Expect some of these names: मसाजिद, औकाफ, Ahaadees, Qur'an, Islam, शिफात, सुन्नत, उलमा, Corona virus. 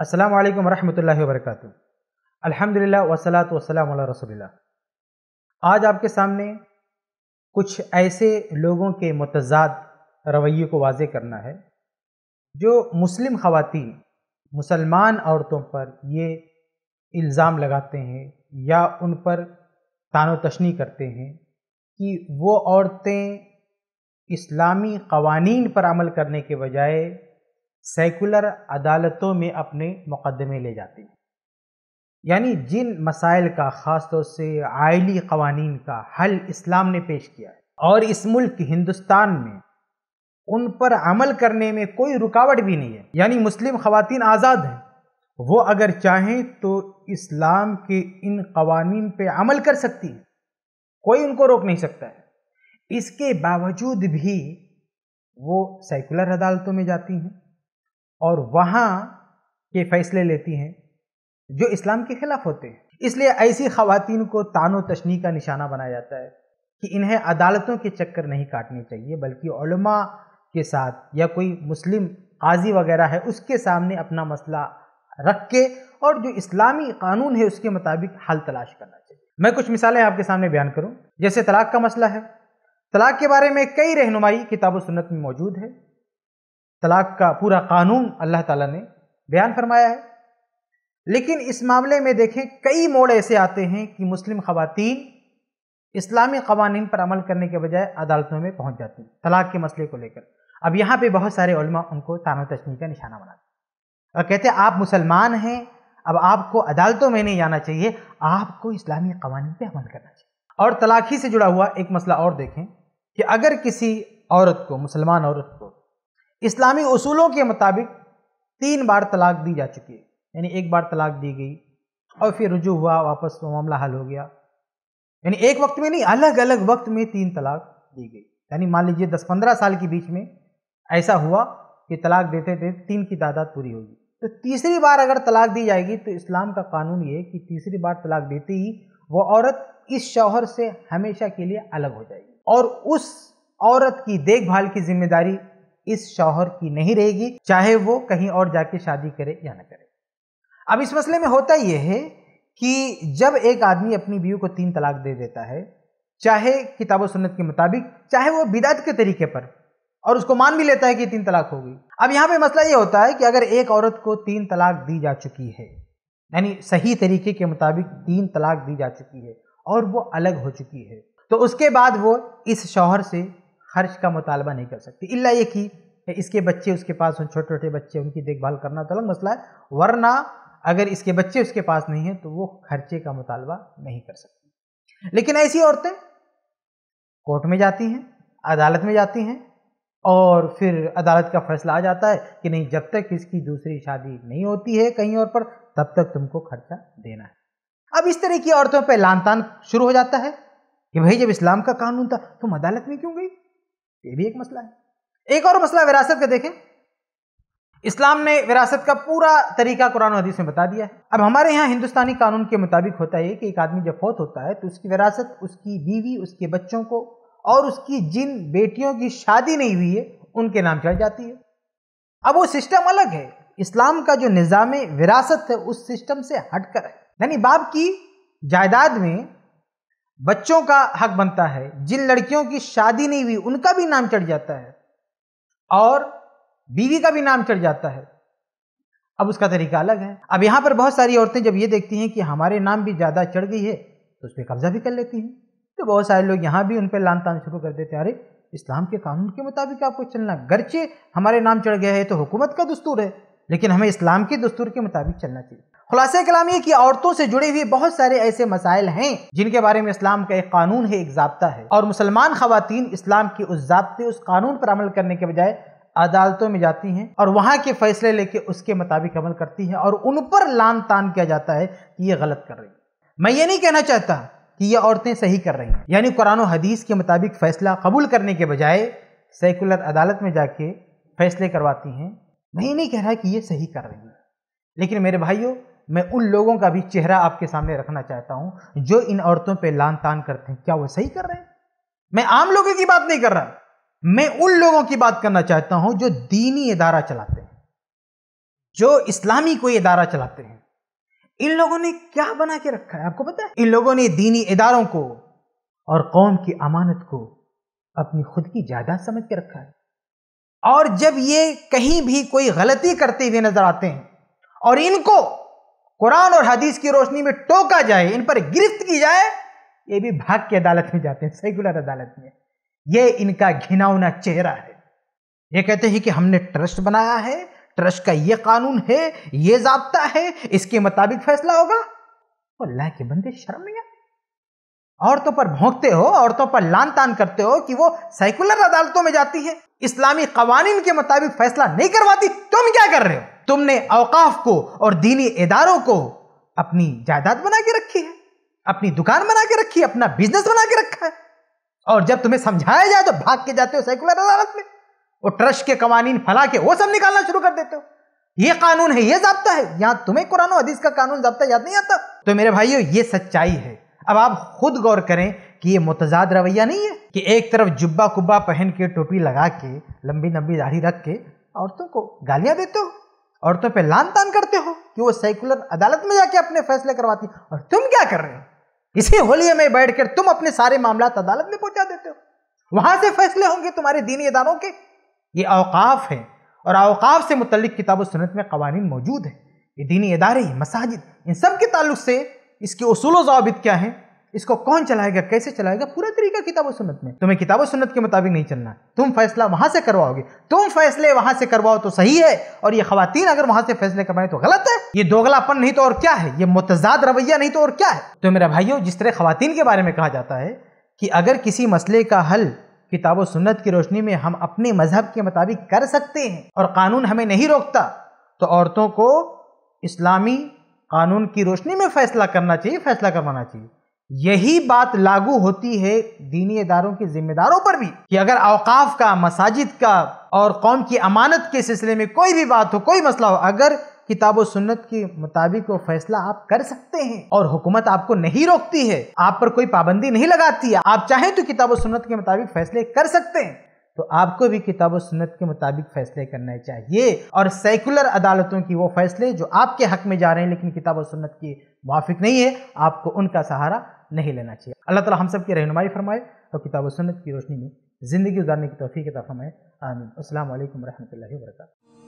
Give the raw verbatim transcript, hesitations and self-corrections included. अस्सलामु अलैकुम वरहमतुल्लाहि वबरकातुहू। अल्हम्दुलिल्लाह वस्सलातु वस्सलामु अला रसूलिल्लाह। आज आपके सामने कुछ ऐसे लोगों के मुतजाद रवैये को वाजे करना है जो मुस्लिम ख़वातीन मुसलमान औरतों पर ये इल्ज़ाम लगाते हैं या उन पर तानो तशनी करते हैं कि वो औरतें इस्लामी क़वानीन पर अमल करने के बजाय सेकुलर अदालतों में अपने मुकदमे ले जाते हैं। यानी जिन मसाइल का ख़ास तौर से आइली क़वानीन का हल इस्लाम ने पेश किया है और इस मुल्क हिंदुस्तान में उन पर अमल करने में कोई रुकावट भी नहीं है, यानी मुस्लिम ख़वातीन आज़ाद हैं, वो अगर चाहें तो इस्लाम के इन क़वानीन पे अमल कर सकती हैं, कोई उनको रोक नहीं सकता है। इसके बावजूद भी वो सेकुलर अदालतों में जाती हैं और वहाँ के फैसले लेती हैं जो इस्लाम के ख़िलाफ़ होते हैं। इसलिए ऐसी ख़वातीन को तानो तशनी का निशाना बनाया जाता है कि इन्हें अदालतों के चक्कर नहीं काटने चाहिए, बल्कि उलमा के साथ या कोई मुस्लिम काजी वगैरह है उसके सामने अपना मसला रख के और जो इस्लामी कानून है उसके मुताबिक हल तलाश करना चाहिए। मैं कुछ मिसालें आपके सामने बयान करूँ, जैसे तलाक का मसला है। तलाक के बारे में कई रहनुमाई किताब व सुन्नत में मौजूद है। तलाक का पूरा कानून अल्लाह ताला ने बयान फरमाया है। लेकिन इस मामले में देखें कई मोड़ ऐसे आते हैं कि मुस्लिम ख़वातीन इस्लामी क़वानीन पर अमल करने के बजाय अदालतों में पहुंच जाती हैं तलाक के मसले को लेकर। अब यहाँ पे बहुत सारे उलमा उनको तानो तशनी का निशाना बनाते हैं और कहते हैं आप मुसलमान हैं, अब आपको अदालतों में नहीं जाना चाहिए, आपको इस्लामी क़वानीन पर अमल करना चाहिए। और तलाक़ ही से जुड़ा हुआ एक मसला और देखें कि अगर किसी औरत को, मुसलमान औरत को इस्लामी उसूलों के मुताबिक तीन बार तलाक दी जा चुकी है, यानी एक बार तलाक दी गई और फिर रुजू हुआ, वापस वो मामला हल हो गया, यानी एक वक्त में नहीं अलग अलग वक्त में तीन तलाक दी गई। यानी मान लीजिए दस पंद्रह साल के बीच में ऐसा हुआ कि तलाक देते देते तीन की तादाद पूरी होगी, तो तीसरी बार अगर तलाक दी जाएगी तो इस्लाम का कानून ये है कि तीसरी बार तलाक देते ही वो औरत इस शौहर से हमेशा के लिए अलग हो जाएगी और उस औरत की देखभाल की जिम्मेदारी इस शौहर की नहीं रहेगी, चाहे वो कहीं और जाके शादी करे या ना करे। अब इस मसले में होता यह है कि जब एक आदमी अपनी बीवी को तीन तलाक दे देता है, चाहे किताब व सुन्नत के मुताबिक, चाहे वो बिदात के तरीके पर, और उसको मान भी लेता है कि तीन तलाक हो गई। अब यहाँ पे मसला ये होता है कि अगर एक औरत को तीन तलाक दी जा चुकी है, यानी सही तरीके के मुताबिक तीन तलाक दी जा चुकी है और वो अलग हो चुकी है, तो उसके बाद वो इस शौहर से खर्च का मुतालबा नहीं कर सकती, इल्ला ये कि इसके बच्चे उसके पास हों, छोटे छोटे बच्चे, उनकी देखभाल करना तो अलग मसला है, वरना अगर इसके बच्चे उसके पास नहीं हैं तो वो खर्चे का मुतालबा नहीं कर सकती। लेकिन ऐसी औरतें कोर्ट में जाती हैं, अदालत में जाती हैं और फिर अदालत का फैसला आ जाता है कि नहीं, जब तक इसकी दूसरी शादी नहीं होती है कहीं और पर, तब तक तुमको खर्चा देना है। अब इस तरह की औरतों पर लानतान शुरू हो जाता है कि भाई जब इस्लाम का कानून था तुम अदालत में क्यों गई, ये भी एक मसला है। एक और मसला विरासत का देखें, इस्लाम ने विरासत का पूरा तरीका कुरान और हदीस में बता दिया है। अब हमारे यहाँ हिंदुस्तानी कानून के मुताबिक होता है कि एक आदमी जब फौत होता है तो उसकी विरासत उसकी बीवी, उसके बच्चों को और उसकी जिन बेटियों की शादी नहीं हुई है उनके नाम चढ़ जाती है। अब वो सिस्टम अलग है, इस्लाम का जो निज़ाम विरासत है उस सिस्टम से हटकर है, यानी बाप की जायदाद में बच्चों का हक बनता है, जिन लड़कियों की शादी नहीं हुई उनका भी नाम चढ़ जाता है और बीवी का भी नाम चढ़ जाता है। अब उसका तरीका अलग है। अब यहाँ पर बहुत सारी औरतें जब ये देखती हैं कि हमारे नाम भी ज़्यादा चढ़ गई है तो उस पर कब्जा भी कर लेती हैं, तो बहुत सारे लोग यहाँ भी उन पर लान तान शुरू कर देते हैं, अरे इस्लाम के कानून के मुताबिक आपको चलना, गरचे हमारे नाम चढ़ गया है तो हुकूमत का दस्तूर है, लेकिन हमें इस्लाम के दस्तूर के मुताबिक चलना चाहिए। खुलासा कलाम ये कि औरतों से जुड़े हुए बहुत सारे ऐसे मसाइल हैं जिनके बारे में इस्लाम का एक कानून है, एक ज़ाब्ता है, और मुसलमान ख़वातीन इस्लाम के उस ज़ाब्ते, उस कानून पर अमल करने के बजाय अदालतों में जाती हैं और वहाँ के फैसले लेके उसके मुताबिक अमल करती हैं और उन पर लान तान किया जाता है कि ये गलत कर रही है। मैं ये नहीं कहना चाहता कि ये औरतें सही कर रही हैं, यानी कुरान और हदीस के मुताबिक फ़ैसला कबूल करने के बजाय सेकुलर अदालत में जाके फैसले करवाती हैं, मैं ये नहीं कह रहा कि ये सही कर रही है। लेकिन मेरे भाइयों, मैं उन लोगों का भी चेहरा आपके सामने रखना चाहता हूँ जो इन औरतों पे लान तान करते हैं, क्या वो सही कर रहे हैं? मैं आम लोगों की बात नहीं कर रहा, मैं उन लोगों की बात करना चाहता हूँ जो दीनी इदारा चलाते हैं, जो इस्लामी कोई इदारा चलाते हैं, इन लोगों ने क्या बना के रखा है आपको पता है? इन लोगों ने दीनी इदारों को और कौम की अमानत को अपनी खुद की जायदाद समझ के रखा है। और जब ये कहीं भी कोई गलती करते हुए नजर आते हैं और इनको कुरान और हदीस की रोशनी में टोका जाए, इन पर गिरफ्त की जाए, ये भी भाग के अदालत में जाते हैं, सेकुलर अदालत में। ये इनका घिनौना चेहरा है। ये कहते हैं कि हमने ट्रस्ट बनाया है, ट्रस्ट का ये कानून है, ये ज़ाब्ता है, इसके मुताबिक फैसला होगा। अल्लाह के बंदे, शर्म नहीं आती? औरतों पर भौंकते हो, औरतों पर लान तान करते हो कि वो सेकुलर अदालतों में जाती है, इस्लामी कवानीन के मुताबिक फैसला नहीं करवाती। तुम क्या कर रहे हो? तुमने औकाफ को और दीनी इदारों को अपनी जायदाद बना के रखी है, अपनी दुकान बना के रखी है, अपना बिजनेस बना के रखा है। और जब तुम्हें समझाया जाए तो भाग के जाते हो सेकुलर अदालत में, वो ट्रस्ट के कवानीन फैला के वो सब निकालना शुरू कर देते हो। ये कानून है, ये ज़ाब्ता है। यहाँ तुम्हें कुरान और हदीस का कानून ज़ाब्ता याद नहीं आता? तो मेरे भाइयों, ये सच्चाई है। अब आप खुद गौर करें कि ये मुतजाद रवैया नहीं है कि एक तरफ जुब्बा कुब्बा पहन के, टोपी लगा के, लंबी लंबी दाढ़ी रख के औरतों को गालियां देते हो, औरतों पे लान तान करते हो कि वो सेकुलर अदालत में जाके अपने फैसले करवाती, और तुम क्या कर रहे हो? इसी होलिये में बैठकर तुम अपने सारे मामलात अदालत में पहुंचा देते हो, वहां से फैसले होंगे तुम्हारे दीनी इदारों के। ये औकाफ है, और औकाफ से मुतल्लिक किताब और सुन्नत में कवानीन मौजूद है। ये दीनी इदारे, मसाजिद, इन सब के ताल्लुक से इसके उसूल और ज़वाबित क्या हैं, इसको कौन चलाएगा, कैसे चलाएगा, पूरा तरीका किताब और सुन्नत में। तुम्हें किताब और सुन्नत के मुताबिक नहीं चलना, तुम फैसला वहां से करवाओगे। तुम फैसले वहां से करवाओ तो सही है, और ये खवातीन अगर वहां से फैसले करवाएं तो गलत है। ये दोगलापन नहीं तो और क्या है, ये मुतजाद रवैया नहीं तो और क्या है। तो मेरे भाइयों, जिस तरह खवातीन के बारे में कहा जाता है कि अगर किसी मसले का हल किताब और सुन्नत की रोशनी में हम अपने मजहब के मुताबिक कर सकते हैं और कानून हमें नहीं रोकता, तो औरतों को इस्लामी कानून की रोशनी में फैसला करना चाहिए, फैसला करवाना चाहिए। यही बात लागू होती है दीनी इदारों के जिम्मेदारों पर भी कि अगर औकाफ का, मसाजिद का और कौम की अमानत के सिलसिले में कोई भी बात हो, कोई मसला हो, अगर किताब और सुन्नत के मुताबिक वो फैसला आप कर सकते हैं और हुकूमत आपको नहीं रोकती है, आप पर कोई पाबंदी नहीं लगाती है, आप चाहें तो किताब और सुन्नत के मुताबिक फैसले कर सकते हैं, तो आपको भी किताब और सुन्नत के मुताबिक फैसले करने चाहिए। और सेकुलर अदालतों की वो फैसले जो आपके हक में जा रहे हैं लेकिन किताब और सुन्नत के मुवाफिक नहीं है, आपको उनका सहारा नहीं लेना चाहिए। अल्लाह ताला हम सब की रहनुमाई फरमाए और किताब और सुन्नत की रोशनी में ज़िंदगी गुजारने की तौफीक अता फरमाए। आमीन। अस्सलाम वालेकुम रहमतुल्लाहि व बरकातहू।